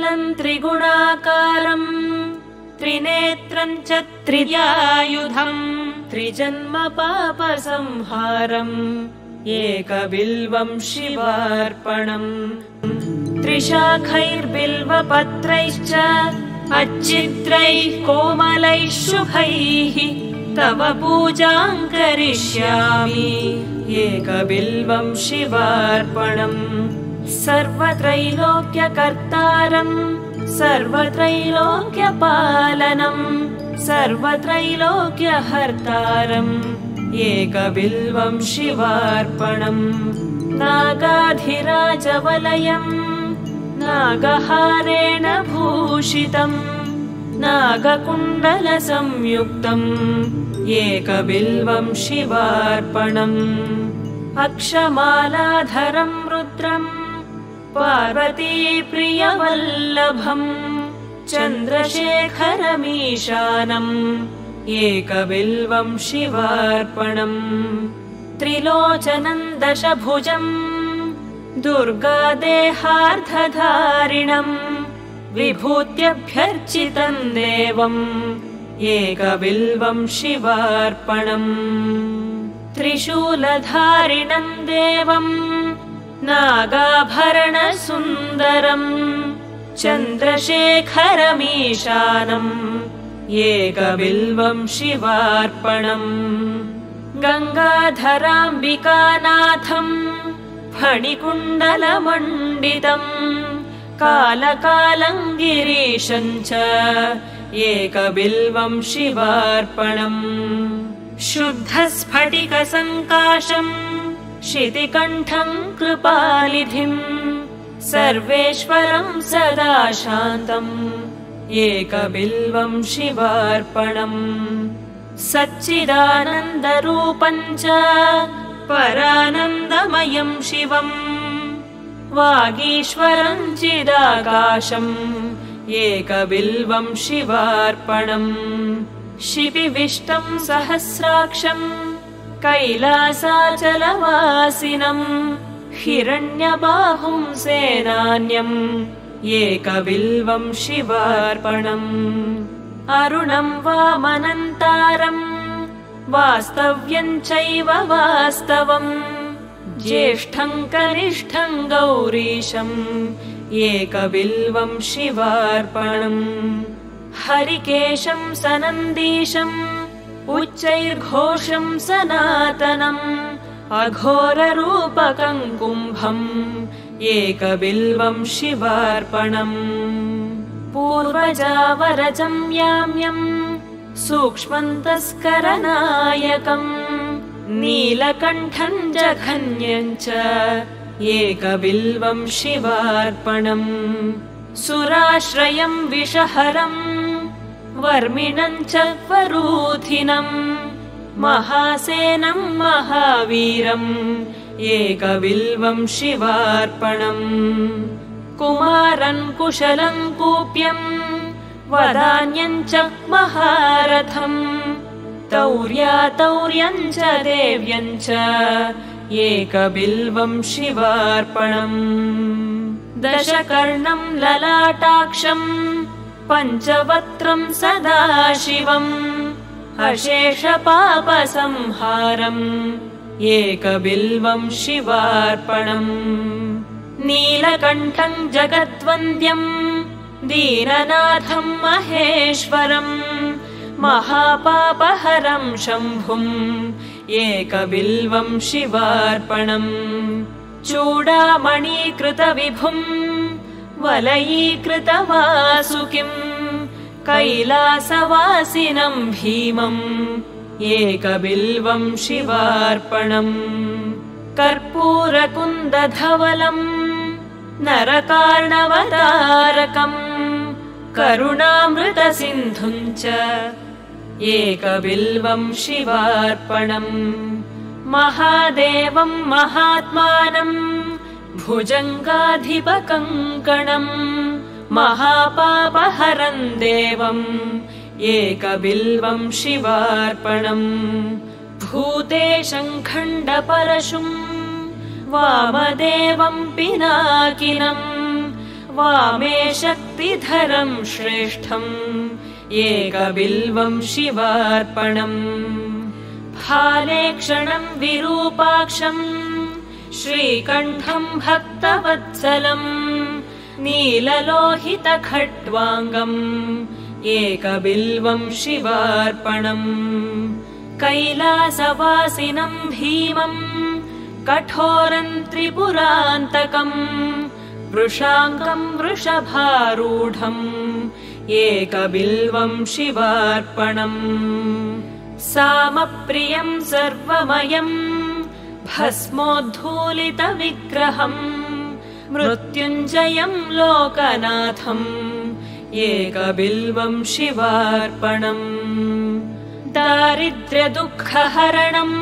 त्रिशूलं त्रिगुणाकारं त्रिनेत्रं च त्रियायुधं त्रिजन्म पाप संहारं एकबिल्वं शिवार्पणं त्रिशाखैर्बिल्वपत्रैश्च अच्छिद्रैः कोमलैः शुभैः तव पूजां करिष्यामि एकबिल्वं शिवार्पणं सर्वत्रैलोक्यकर्तारं सर्वत्रैलोक्यपालनं सर्वत्रैलोक्यहर्तारं एकबिल्वं शिवार्पणं नागाधिराजवलयं नागहारेण भूषितं नागकुण्डलसंयुक्तं एकबिल्वं शिवार्पणम् अक्षमालाधरं रुद्रं पार्वतीप्रियवल्लभं चन्द्रशेखरमीशानम् एकबिल्वं शिवार्पणम् त्रिलोचनं दशभुजं दुर्गादेहार्थधारिणं विभूत्यभ्यर्चितं देवं एकबिल्वं शिवार्पणम् त्रिशूलधारिणं देवं नागाभरणसुन्दरं चन्द्रशेखरमीशानम् एकबिल्वं शिवार्पणम् गङ्गाधराम्बिकानाथं फणिकुण्डलमण्डितं कालकालं गिरीशं च एकबिल्वं शिवार्पणम् शुद्धस्फटिकसङ्काशं क्षितिकण्ठं कृपालिधिं सर्वेश्वरं सदा शान्तम् एकबिल्वं शिवार्पणम् सच्चिदानन्दरूपं च परानन्दमयं शिवं वागीश्वरं चिदाकाशम् एकबिल्वं शिवार्पणम् शिपिविष्टं सहस्राक्षं कैलासाचलवासिनं हिरण्यबाहुं सेनान्यम् एकबिल्वं शिवार्पणम् अरुणं वामनन्तारं वास्तव्यं चैव वास्तवं ज्येष्ठं कनिष्ठं गौरीशं एकबिल्वं शिवार्पणम् हरिकेशं सनन्दीशं उच्चैर्घोषं सनातनम् अघोररूपकं कुम्भम् एकबिल्वं शिवार्पणम् पूर्वजावरजं याम्यं सूक्ष्मन्तस्करनायकं नीलकण्ठं जघन्यं च एकबिल्वं शिवार्पणम् सुराश्रयं विषहरं वर्मिणं च वरूधिनं महासेनं महावीरम् एकबिल्वं शिवार्पणम् कुमारं कुशलं कूप्यं वदान्यं च महारथं तौर्यातौर्यं च देव्यं च एकबिल्वं शिवार्पणम् दशकर्णं ललाटाक्षं पञ्चवक्त्रं सदाशिवम् अशेषपापसंहारम् एकबिल्वं शिवार्पणम् नीलकण्ठं जगद्वन्द्यं दीननाथं महेश्वरं महापापहरं शम्भुं एकबिल्वं शिवार्पणम् चूडामणीकृतविभुं वलयीकृतवासुकिं कैलासवासिनं भीमम् एकबिल्वं शिवार्पणम् कर्पूरकुन्दधवलं नरकार्णवतारकं करुणामृतसिन्धुं च एकबिल्वं शिवार्पणम् महादेवं महात्मानं भुजङ्गाधिपकङ्कणं महापापहरं देवम् एकबिल्वं शिवार्पणम् भूतेशं खण्डपरशुं वामदेवं पिनाकिनं वामे शक्तिधरं श्रेष्ठं एकबिल्वं शिवार्पणं फालेक्षणं विरूपाक्षं श्रीकण्ठं भक्तवत्सलं नीललोहितखट्वाङ्गं एकबिल्वं शिवार्पणं कैलासवासिनं भीमं कठोरं त्रिपुरान्तकं वृषाङ्गं वृषभारूढम् एकबिल्वं शिवार्पणम् सामप्रियं सर्वमयं भस्मोद्धूलितविग्रहं मृत्युञ्जयं लोकनाथम् एकबिल्वं शिवार्पणम् दारिद्र्यदुःखहरणम्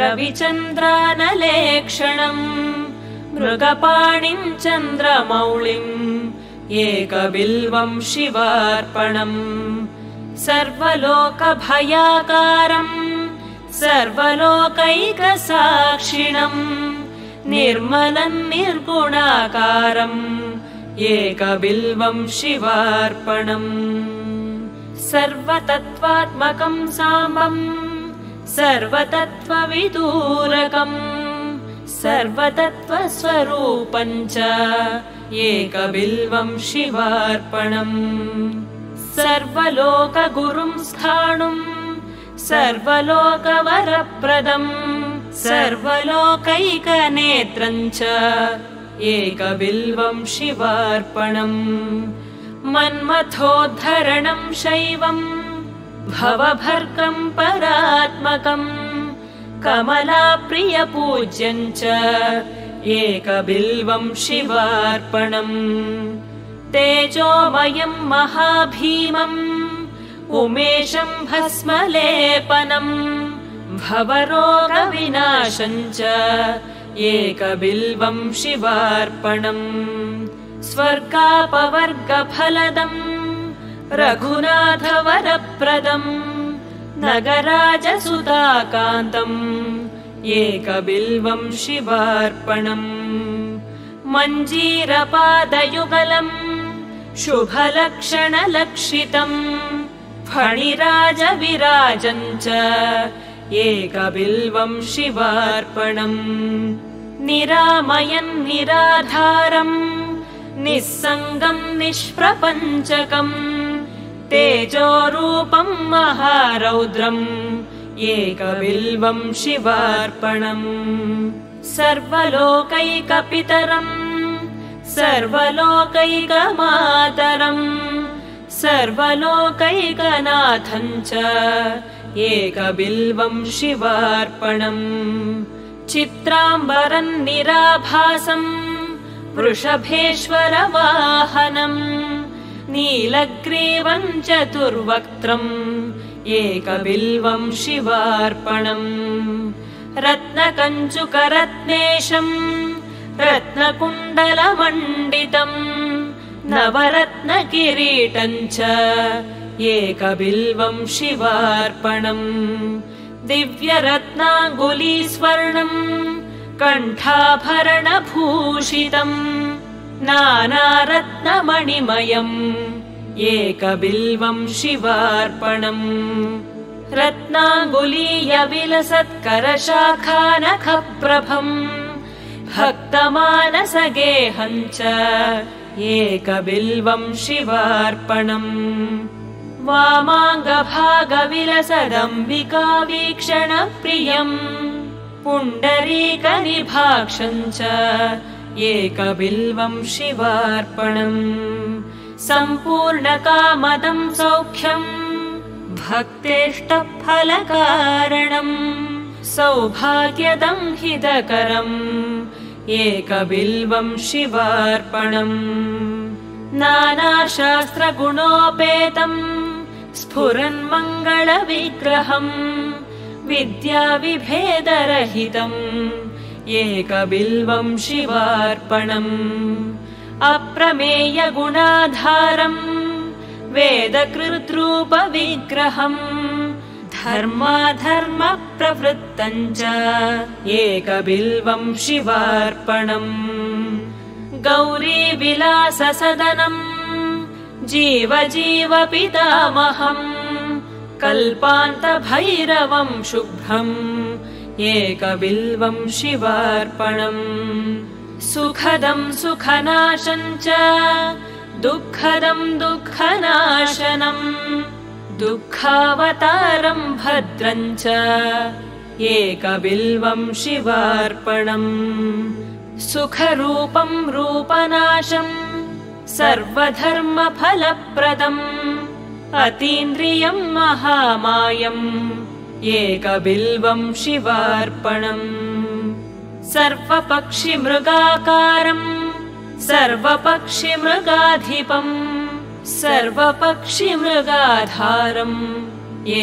रविचन्द्रानलेक्षणम् मृगपाणिं चन्द्रमौळिम् एकबिल्वं शिवार्पणम् सर्वलोकभयाकारम् सर्वलोकैकसाक्षिणम् निर्मलं निर्गुणाकारम् एकबिल्वं शिवार्पणम् सर्वतत्त्वात्मकं साम्बं सर्वतत्त्वविदूरकं सर्वतत्त्वस्वरूपं च एकबिल्वं शिवार्पणम् सर्वलोकगुरुं स्थाणुं सर्वलोकवरप्रदं सर्वलोकैकनेत्रं च एकबिल्वं शिवार्पणम् मन्मथोद्धरणं शैवं भवभर्कं परात्मकं कमलाप्रियपूज्यं च एकबिल्वं शिवार्पणम् तेजोमयं महाभीमं उमेशं भस्मलेपनं भवरोगविनाशं च एकबिल्वं शिवार्पणम् स्वर्गापवर्गफलदम् रघुनाथवरप्रदम् नगराजसुधाकान्तम् एकबिल्वं शिवार्पणम् मञ्जीरपादयुगलम् शुभलक्षणलक्षितम् फणिराजविराजं च एकबिल्वं शिवार्पणम् निरामयं निराधारम् निस्सङ्गं निष्प्रपञ्चकं तेजोरूपं महारौद्रम् एकबिल्वं शिवार्पणम् सर्वलोकैकपितरं सर्वलोकैकमातरं सर्वलोकैकनाथं च एकबिल्वं शिवार्पणम् चित्राम्बरं निराभासं वृषभेश्वरवाहनम् नीलग्रीवं चतुर्वक्त्रम् एकबिल्वं शिवार्पणम् रत्नकञ्चुकरत्नेशं रत्नकुण्डलमण्डितं नवरत्नकिरीटं च एकबिल्वं शिवार्पणम् दिव्यरत्नाङ्गुलीस्वर्णम् कण्ठाभरणभूषितं नानारत्नमणिमयम् एकबिल्वं शिवार्पणम् रत्नाङ्गुलीयविलसत्करशाखानखप्रभम् भक्तमानसगेहं च एकबिल्वं शिवार्पणम् वामाङ्गभागविलसदम्बिकावीक्षणप्रियम् पुण्डरीकनिभाक्षं च एकबिल्वं शिवार्पणम् सम्पूर्णकामदं सौख्यं भक्तेष्टफलकारणं सौभाग्यदं हितकरम् एकबिल्वं शिवार्पणम् नानाशास्त्रगुणोपेतं स्फुरन्मङ्गलविग्रहम् विद्याविभेदरहितम् एकबिल्वं शिवार्पणम् अप्रमेयगुणाधारम् वेदकृद्रूपविग्रहम् धर्माधर्मप्रवृत्तं च एकबिल्वं शिवार्पणम् गौरी विलास सदनम जीव जीव पितामहं कल्पांत भैरवं शुभ्रं एकबिल्वं शिवार्पणं सुखदं सुखनाशं च दुःखदं दुःखनाशनं दुःखावतारं भद्रं च एकबिल्वं शिवार्पणं सुखरूपं रूपनाशं सर्वधर्म फलप्रदम् अतीन्द्रियं महामायम् एकबिल्वं शिवार्पणम् सर्वपक्षि मृगाकारम् सर्वपक्षि मृगाधिपम् सर्वपक्षि मृगाधारम्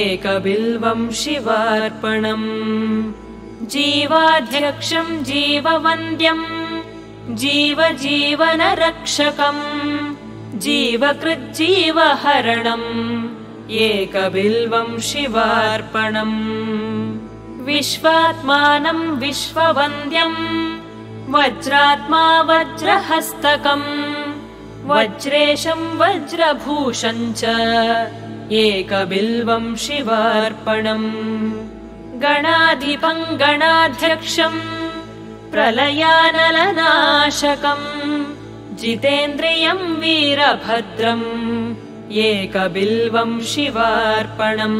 एकबिल्वं शिवार्पणम् जीवाध्यक्षं जीववन्द्यम् जीवजीवन रक्षकं जीवकृज्जीवहरणं एकबिल्वं शिवार्पणं विश्वात्मानं विश्ववन्द्यं वज्रात्मा वज्रहस्तकं वज्रेशं वज्रभूषं च एकबिल्वं शिवार्पणं गणाधिपं गणाध्यक्षं प्रलयानलनाशकम् जितेन्द्रियं वीरभद्रम् एकबिल्वं शिवार्पणम्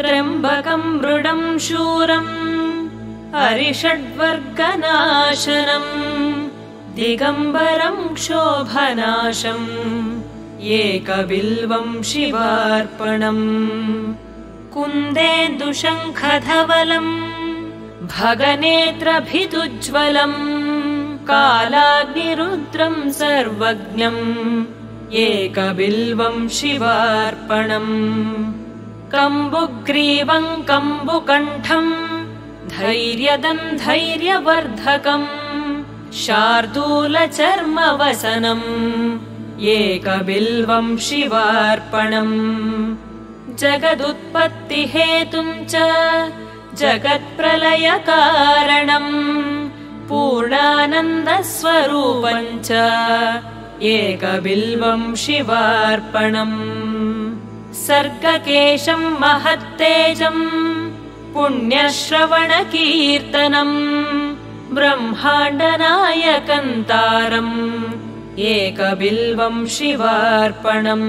त्र्यम्बकं मृडं शूरम् अरिषड्वर्गनाशनम् दिगम्बरं क्षोभनाशम् एकबिल्वं शिवार्पणम् कुन्देन्दुशङ्खधवलम् भगनेत्रभिदुज्ज्वलम् कालाग्निरुद्रं सर्वज्ञम् एकबिल्वं शिवार्पणम् कम्बुग्रीवं कम्बुकण्ठं धैर्यदं धैर्यवर्धकं शार्दूलचर्मवसनं एकबिल्वं शिवार्पणम् जगदुत्पत्तिहेतुं च जगत्प्रलयकारणम् पूर्णानन्दस्वरूपं च एकबिल्वं शिवार्पणम् सर्गकेशं महत्तेजं पुण्यश्रवणकीर्तनं ब्रह्माण्डनायकं तारम् एकबिल्वं शिवार्पणम्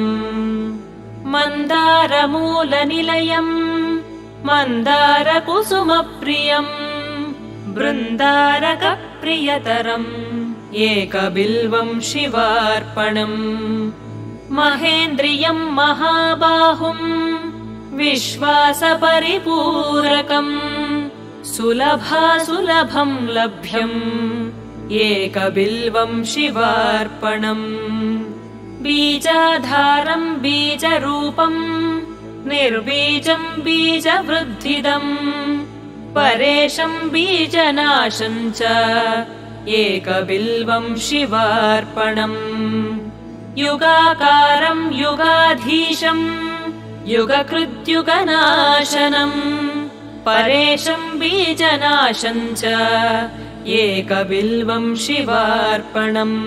मन्दारमूलनिलयम् मन्दारकुसुमप्रियम् बृन्दारकप्रियतरम् एकबिल्वं शिवार्पणम् महेन्द्रियं महाबाहुं विश्वासपरिपूरकम् सुलभासुलभं लभ्यम् एकबिल्वं शिवार्पणम् बीजाधारं बीजरूपम् निर्बीजं बीजवृद्धिदम् परेशं बीजनाशं च एकबिल्वं शिवार्पणम् युगाकारं युगाधीशं युगकृद्युगनाशनं परेशं बीजनाशं च एकबिल्वं शिवार्पणम्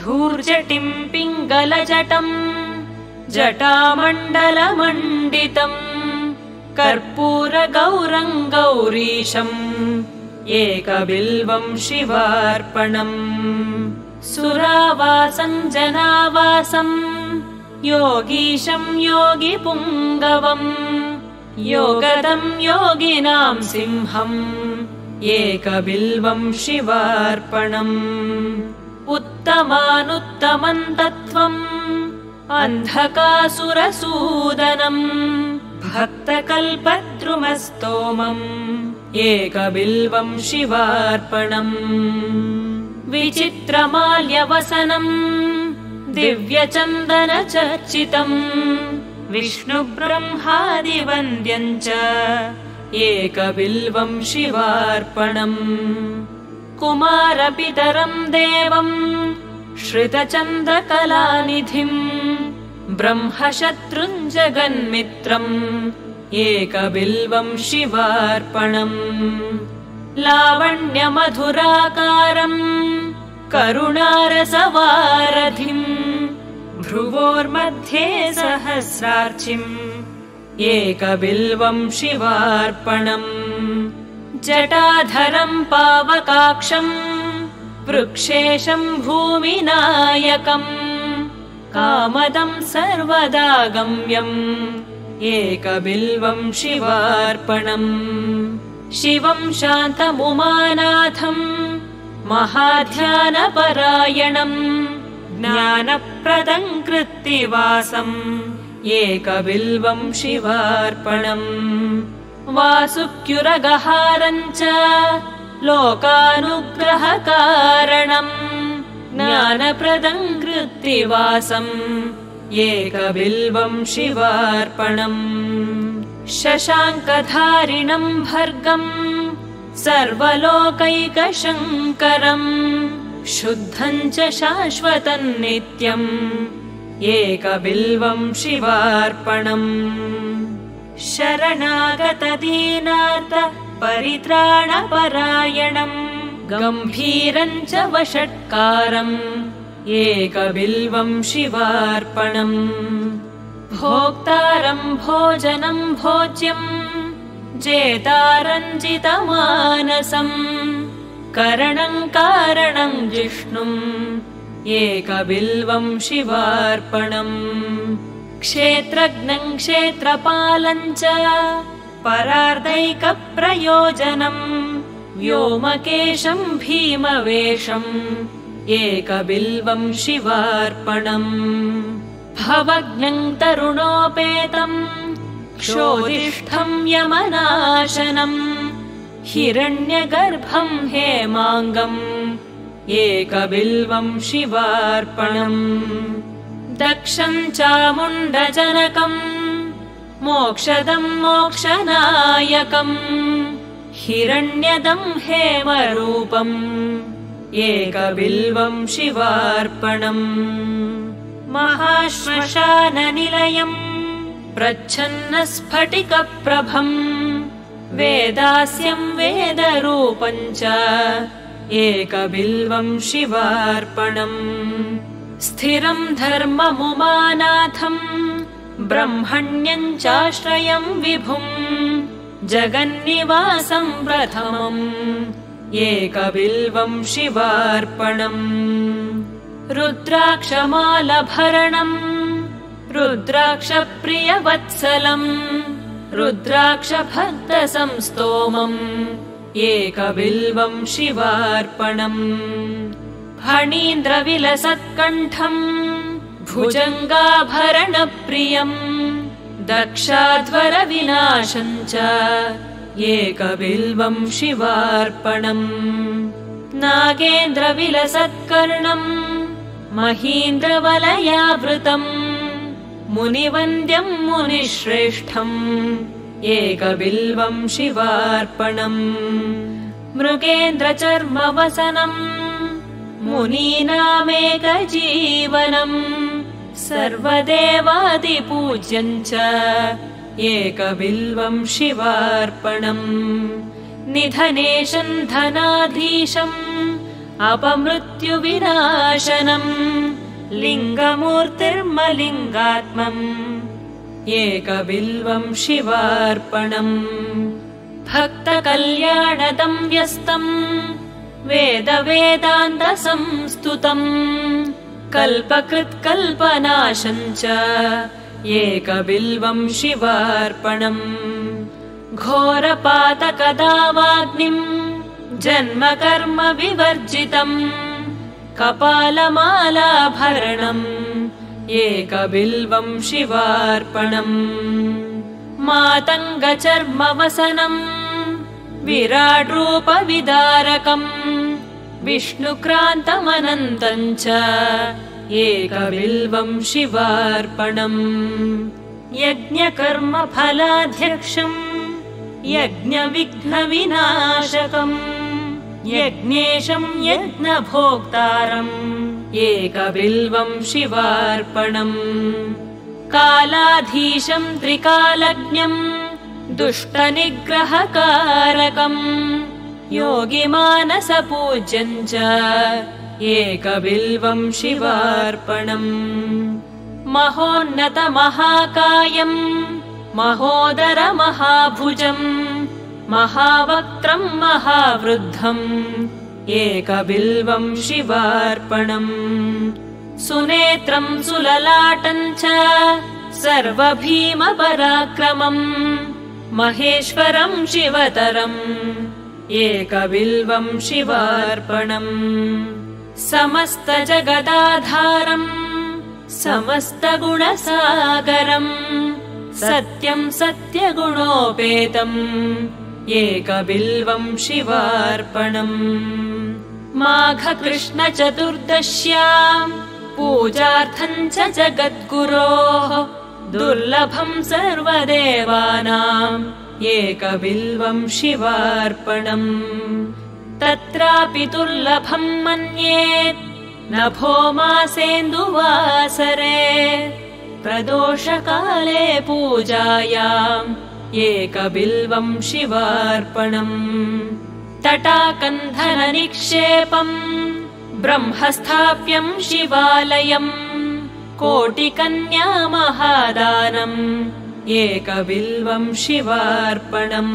धूर्जटिं पिङ्गलजटम् जटामण्डलमण्डितम् कर्पूरगौरं गौरीशम् एकबिल्वं शिवार्पणम् सुरावासं जनावासं योगीशं योगिपुङ्गवं योगदं योगिनां सिंहम् एकबिल्वं शिवार्पणम् उत्तमानुत्तमं तत्त्वम् अन्धकासुरसूदनम् भक्तकल्पद्रुमस्तोमम् एकबिल्वं शिवार्पणम् विचित्रमाल्यवसनम् दिव्यचन्दनचर्चितम् विष्णुब्रह्मादिवन्द्यं च एकबिल्वं शिवार्पणम् कुमारपितरं देवम् श्रितचन्द्रकलानिधिं ब्रह्मशत्रुं जगन्मित्रम् एकबिल्वं शिवार्पणम् लावण्यमधुराकारम् करुणारसवारधिं भ्रुवोर्मध्ये सहस्रार्चिं एकबिल्वं शिवार्पणं जटाधरं पावकाक्षं वृक्षेशं भूमिनायकं कामदं सर्वदा गम्यं एकबिल्वं शिवार्पणं शिवं शान्तमुमानाथं महाध्यानपरायणं ज्ञानप्रदं कृत्तिवासं एकबिल्वं शिवार्पणं वासुक्युरगहारं च लोकानुग्रहकारणं ज्ञानप्रदं कृत्तिवासं एकबिल्वं शिवार्पणं शशाङ्कधारिणं भर्गं सर्वलोकैकशङ्करं शुद्धं च शाश्वतं नित्यं एकबिल्वं शिवार्पणं शरणागतदीनाथ परित्राणपरायणं गम्भीरं च वषट्कारं एकबिल्वं शिवार्पणं भोक्तारं भोजनं भोज्यं जेतारञ्जितमानसं करणं कारणं जिष्णुं एकबिल्वं शिवार्पणं क्षेत्रज्ञं क्षेत्रपालं च परार्दैकप्रयोजनं व्योमकेशं भीमवेशं एकबिल्वं शिवार्पणम् भवज्ञं तरुणोपेतं क्षोधिष्ठं यमनाशनं हिरण्यगर्भं हेमाङ्गं एकबिल्वं शिवार्पणं दक्षं चामुण्डजनकं मोक्षदं मोक्षनायकं हिरण्यदं हेमरूपम् एकबिल्वं शिवार्पणम् महाश्मशाननिलयं प्रच्छन्नस्फटिकप्रभं वेदास्यं वेदरूपं च एकबिल्वं शिवार्पणं स्थिरं धर्ममुमानाथं ब्रह्मण्यं चाश्रयं विभुं जगन्निवासं प्रथमं एकबिल्वं शिवार्पणम् रुद्राक्षमालभरणं रुद्राक्षप्रियवत्सलं रुद्राक्षभक्तसंस्तोमं एकबिल्वं शिवार्पणं फणीन्द्रविलसत्कण्ठं भुजङ्गाभरणप्रियं दक्षाध्वरविनाशं च एकबिल्वं शिवार्पणं नागेन्द्रविलसत्कर्णं महीन्द्रवलयावृतं मुनिवन्द्यं मुनिश्रेष्ठं एकबिल्वं शिवार्पणं मृगेन्द्रचर्मवसनं मुनीनामेकजीवनं सर्वदेवादिपूज्यं च एकबिल्वं शिवार्पणं निधनेशं धनाधीशं अपमृत्युविनाशनं लिङ्गमूर्तिर्मलिङ्गात्मम् एकबिल्वं शिवार्पणम् भक्तकल्याणदं व्यस्तं वेदवेदान्तसंस्तुतं कल्पकृत्कल्पनाशं च एकबिल्वं शिवार्पणम् घोरपातकदावाग्निम् जन्मकर्म विवर्जितं कपालमालाभरणं एकबिल्वं शिवार्पणं मातङ्गचर्मवसनं विराड्रूपविदारकं विष्णुक्रान्तमनन्तं च एकबिल्वं शिवार्पणं यज्ञकर्मफलाध्यक्षं यज्ञविघ्नविनाशकम् यज्ञेशं यज्ञभोक्तारम् एकबिल्वं शिवार्पणम् कालाधीशं त्रिकालज्ञं दुष्टनिग्रहकारकं योगिमानसपूज्यं च एका बिल्वं शिवार्पणं महोन्नत महाकायं महोदर महाभुजं महावक्त्रं महावृद्धं एका बिल्वं शिवार्पणं सुनेत्रं सुललाटं च सर्वभीम पराक्रमं महेश्वरं शिवतरं एका बिल्वं शिवार्पणं समस्त जगदाधारं समस्त गुणसागरं सत्यं सत्यगुणोपेतं एका बिल्वं शिवार्पणं माघ कृष्ण चतुर्दश्यां पूजार्थं च जगद्गुरोः दुर्लभं सर्वदेवानां एका बिल्वं शिवार्पणं तत्रापि दुर्लभं मन्येत् नभो मासेन्दुवासरे प्रदोषकाले पूजायां एका बिल्वं शिवार्पणं तटाकन्धननिक्षेपम् ब्रह्मस्थाप्यं शिवालयं कोटिकन्या महादानं एका बिल्वं शिवार्पणं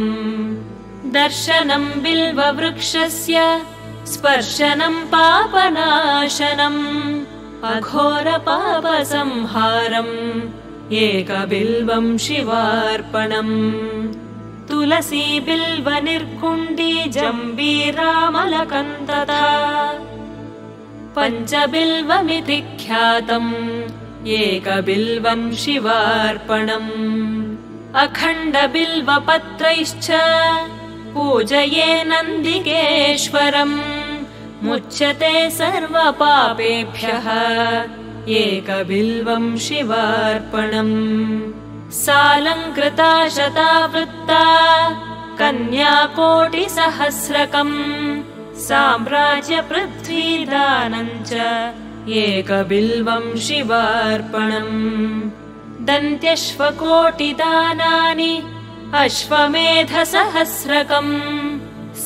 दर्शनं बिल्ववृक्षस्य स्पर्शनं पापनाशनं अघोरपापसंहारं एका बिल्वं शिवार्पणं तुलसी बिल्वनिर्कुण्डी जम्बीरामलकन्तदा पञ्चबिल्वमिति ख्यातम् एकबिल्वं शिवार्पणम् अखण्डबिल्वपत्रैश्च पूजये नन्दिकेश्वरम् मुच्यते सर्वपापेभ्यः एकबिल्वं शिवार्पणम् सालङ्कृता शतावृत्ता कन्याकोटिसहस्रकम् साम्राज्य पृथ्वीदानं च एका बिल्वं शिवार्पणं दन्त्यश्वकोटिदानानि अश्वमेधसहस्रकं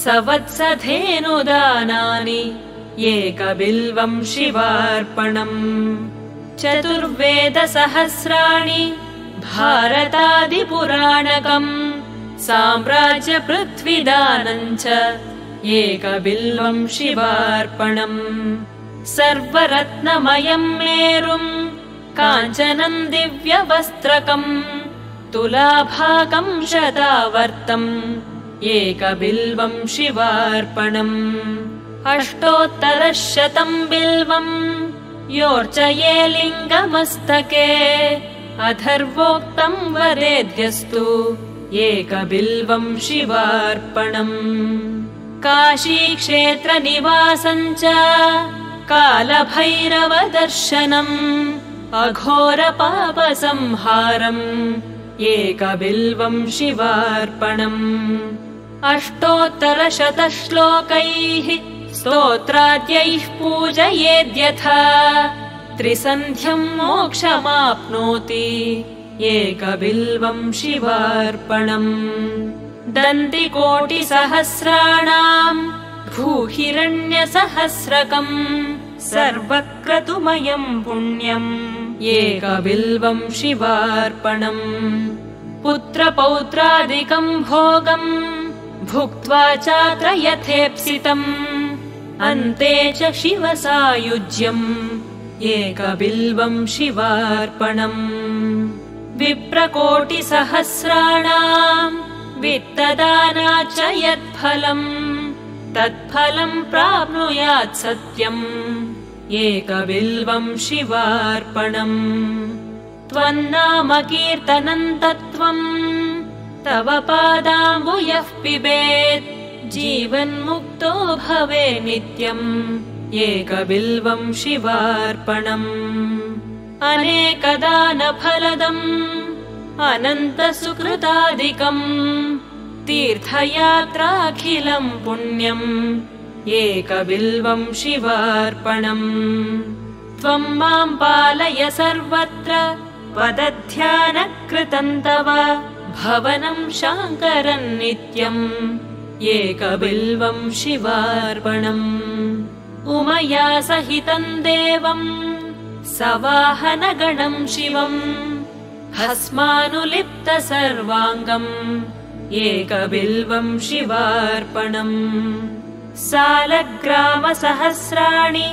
सवत्सधेनुदानानि एका बिल्वं शिवार्पणं चतुर्वेदसहस्राणि भारतादिपुराणकं साम्राज्य पृथ्वीदानं च एका बिल्वं शिवार्पणं सर्वरत्नमयं मेरुं काञ्चनं दिव्यवस्त्रकं तुलाभाकं शतावर्तं एका बिल्वं शिवार्पणं अष्टोत्तरशतं बिल्वं योर्चये लिङ्गमस्तके अथर्वोक्तं वरेद्यस्तु एका बिल्वं शिवार्पणं काशीक्षेत्रनिवासं च कालभैरवदर्शनम् अघोरपापसंहारम् एका बिल्वं शिवार्पणम् अष्टोत्तरशतश्लोकैः स्तोत्राद्यैः पूजयेद्यथा त्रिसन्ध्यं मोक्षमाप्नोति एका बिल्वं शिवार्पणम् दन्तिकोटिसहस्राणां भूहिरण्यसहस्रकं सर्वक्रतुमयं पुण्यं एका बिल्वं शिवार्पणं पुत्रपौत्रादिकं भोगं भुक्त्वा चात्र यथेप्सितम् अन्ते च शिवसायुज्यं एका बिल्वं शिवार्पणम् विप्रकोटिसहस्राणां वित्तदाना च यत्फलं तत्फलं प्राप्नुयात् सत्यम् एका बिल्वं शिवार्पणम् त्वन्नाम कीर्तनं तत्त्वं तव पादाम्बुजः पिबेत् जीवन्मुक्तो भवे नित्यम् एका बिल्वं शिवार्पणम् अनेकदानफलदम् अनन्तसुकृतादिकम् तीर्थयात्राखिलं पुण्यं एका बिल्वं शिवार्पणं त्वं मां पालय सर्वत्र पदध्यानकृतं तव भवनं शाङ्करं नित्यं एका बिल्वं शिवार्पणं उमया सहितं देवं सवाहनगणं शिवं भस्मानुलिप्त सर्वांगं एकबिल्वं शिवार्पणं सालग्राम सहस्राणि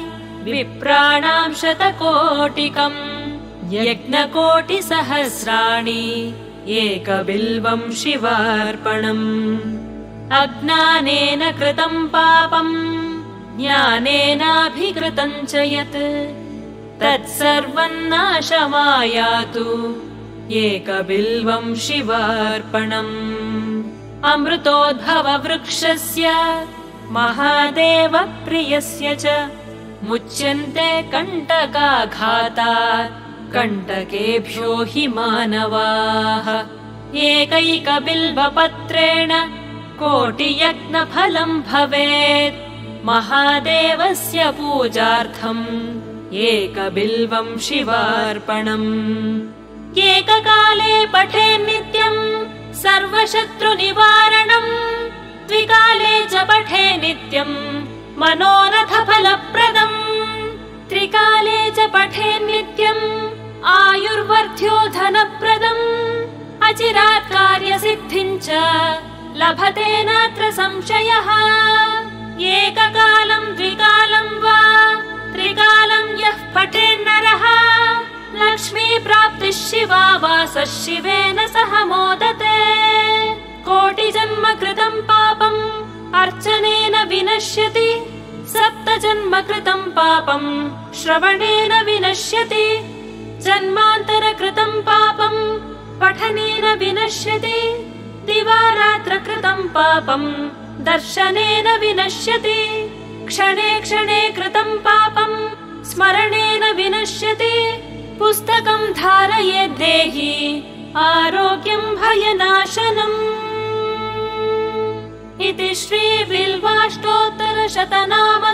विप्राणां शतकोटिकं यज्ञकोटि सहस्राणि एकबिल्वं शिवार्पणम् अज्ञानेन कृतं पापं ज्ञानेनाभिकृतं च यत् तत्सर्वं नाशमायातु एकबिल्वं शिवार्पणम् अमृतोद्भव वृक्षस्य महादेव प्रियस्य च मुच्यन्ते कण्टकाघातात् कण्टकेभ्यो हि मानवाः एकैक बिल्वपत्रेण कोटियज्ञफलम् भवेत् महादेवस्य पूजार्थम् एकबिल्वं शिवार्पणम् एककाले पठेत् नित्यम् सर्वशत्रुनिवारणम् द्विकाले च पठेत् नित्यम् मनोरथफलप्रदम् त्रिकाले च पठेत् नित्यम् आयुर्वर्ध्यो धनप्रदम् अचिरात् कार्यसिद्धिम् च लभते नात्र संशयः एककालं द्विकालं वा त्रिकालं यः पठेन्नरः लक्ष्मीप्राप्तिः शिवावासः शिवेन सह मोदते कोटिजन्म कृतं पापम् अर्चनेन विनश्यति सप्तजन्म कृतं पापम् श्रवणेन विनश्यति जन्मान्तर कृतं पापम् पठनेन विनश्यति दिवारात्र कृतं पापम् दर्शनेन विनश्यति क्षणे क्षणे कृतं पापम् स्मरणेन विनश्यति पुस्तकं धारये देहि आरोग्यं भयनाशनम् इति श्री बिल्वाष्टोत्तर शतनाम